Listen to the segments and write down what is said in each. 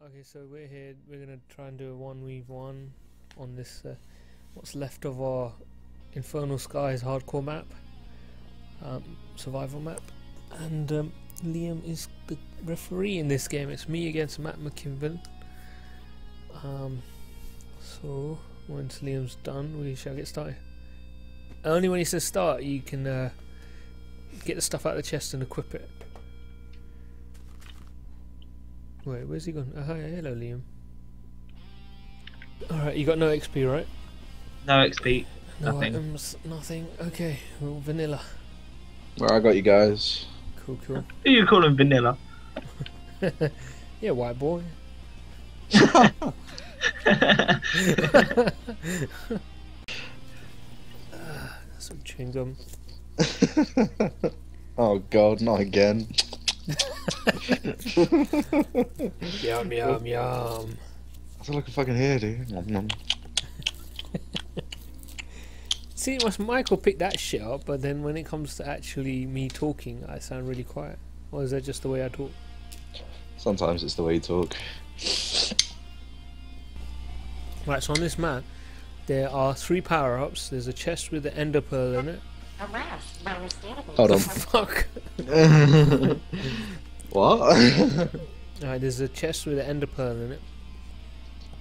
Okay, so we're here. We're gonna try and do a 1v1 on this what's left of our Infernal Skies hardcore map, survival map, and Liam is the referee in this game. It's me against Matt Mckinven. So once Liam's done, we shall get started. Only when he says start, you can get the stuff out of the chest and equip it. Wait, where's he gone? Oh, hi, hello, Liam. Alright, you got no XP, right? No XP. No nothing. Items, nothing. Okay, well, vanilla. Well, I got you guys. Cool, cool. Who you call him vanilla? Yeah, white boy. Some chewing gum. Oh god, not again. Yum yum yum. I feel like a fucking hair, dude. Nom, nom. See, Michael picked that shit up, but then when it comes to actually me talking, I sound really quiet. Or is that just the way I talk? Sometimes it's the way you talk. Right, so on this map, there are 3 power-ups. There's a chest with the ender pearl in it. Hold on. Fuck. What? Alright, there's a chest with an ender pearl in it.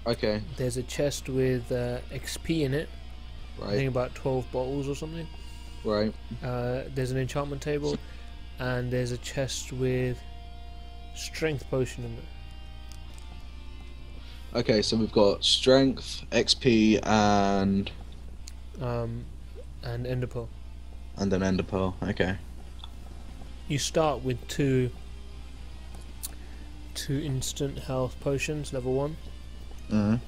Okay. There's a chest with XP in it. Right. I think about 12 bottles or something. Right. There's an enchantment table, and there's a chest with strength potion in it. Okay, so we've got strength, XP, and ender pearl. And an ender pearl. Okay. You start with two instant health potions, level 1.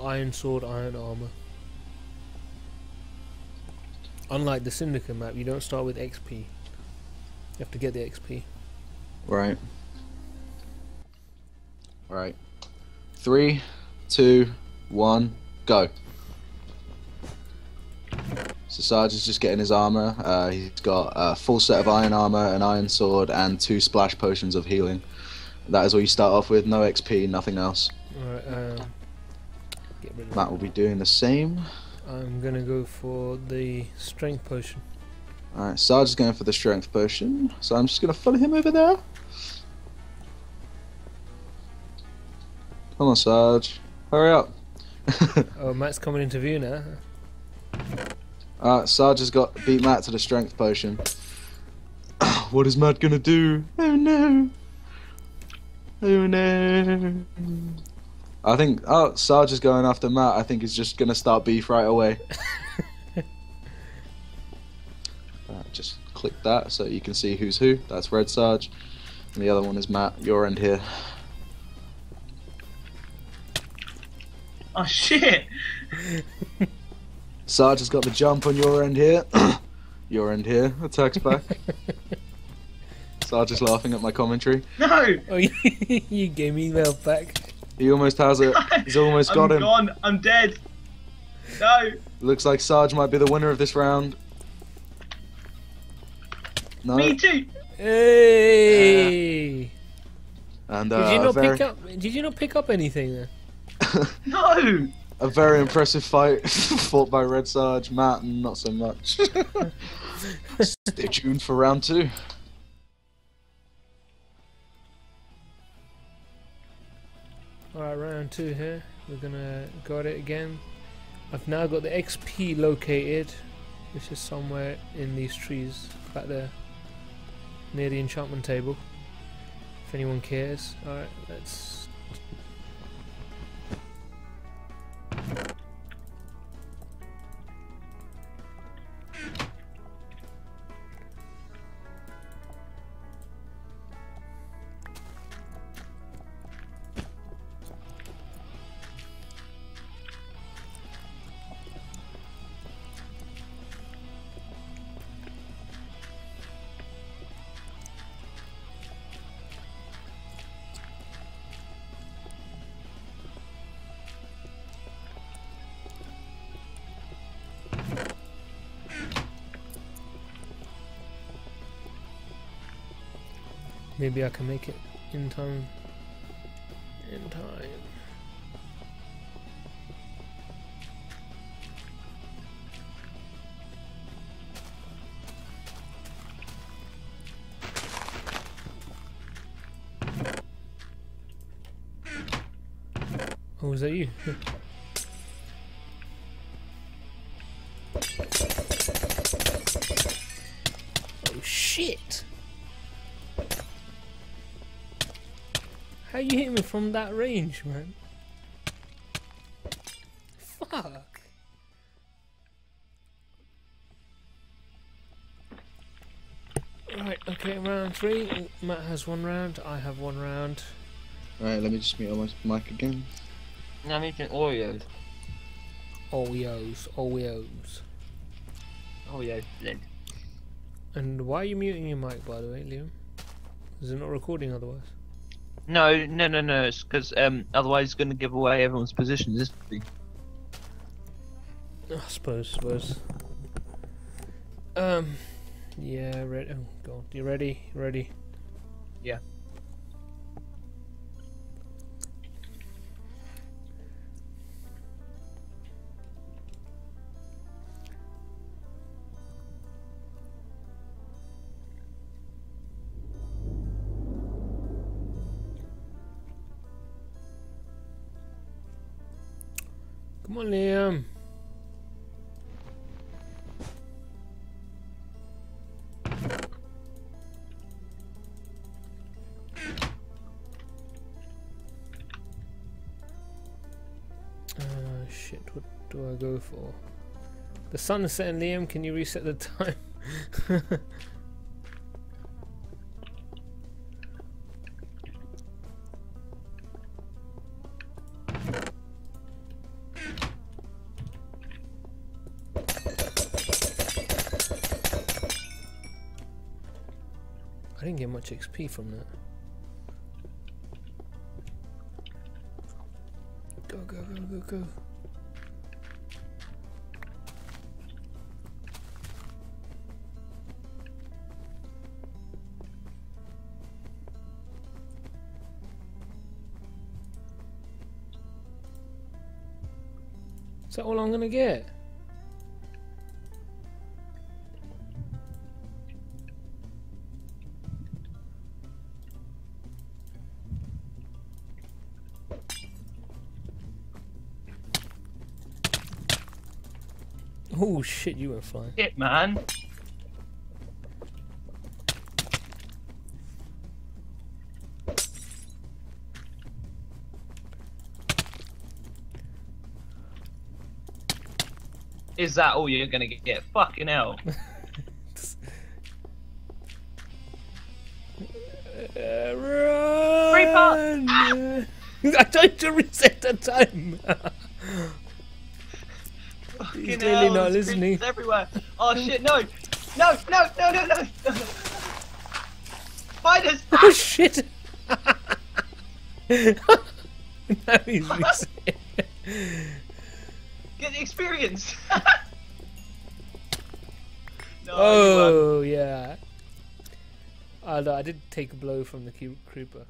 Iron sword, iron armor. Unlike the Syndicate map, you don't start with XP. You have to get the XP. Right. All right. 3, 2, 1, go. So Sarge is just getting his armour. He's got a full set of iron armour, an iron sword, and 2 splash potions of healing. That is what you start off with, no XP, nothing else. Alright, get rid of Matt will be doing the same. I'm going to go for the strength potion. Alright, Sarge is going for the strength potion, so I'm just going to follow him over there. Come on, Sarge. Hurry up. Oh, Matt's coming into view now. Sarge has got beat Matt to the strength potion. What is Matt gonna do? Oh no! Oh no! I think Sarge is going after Matt. I think he's just gonna start beef right away. Just click that so you can see who's who. That's Red Sarge, and the other one is Matt. Your end here. Oh shit! Sarge has got the jump on your end here. Your end here. Attacks back. Sarge is laughing at my commentary. No! Oh, you gave me mail back. He almost has it. He's almost got him. I'm gone. I'm dead. No. Looks like Sarge might be the winner of this round. No. Me too. Hey. And Did you not pick up anything there? No. A very impressive fight fought by Red Sarge, Matt, and not so much. Stay tuned for round 2. Alright, round 2 here. We're gonna go at it again. I've now got the XP located, which is somewhere in these trees back there, near the enchantment table, if anyone cares. Alright, let's... Maybe I can make it in time. in time. Oh, was that you? Oh shit! How you hit me from that range, man? Fuck! Right, okay, round three. Matt has one round, I have one round. Alright, let me just mute on my mic again. I'm making Oreos. Oreos, Oreos. Oreos, Lynn. And why are you muting your mic, by the way, Liam? Is it not recording otherwise? No, it's because otherwise it's going to give away everyone's positions, isn't it? I suppose. Yeah, ready. Oh, God. You ready? Ready? Yeah. Come on, Liam. Shit, what do I go for? The sun is setting, Liam. Can you reset the time? I didn't get much XP from that. Go. Is that all I'm gonna get? Oh shit, you went flying. Shit, man. Is that all you're gonna get? Fucking hell. Run! Ah! I tried to reset the time. He's clearly not listening. Everywhere. Oh shit, no! Spiders! Oh shit! Now he's reset. Get the experience! No, oh yeah. I did take a blow from the creeper.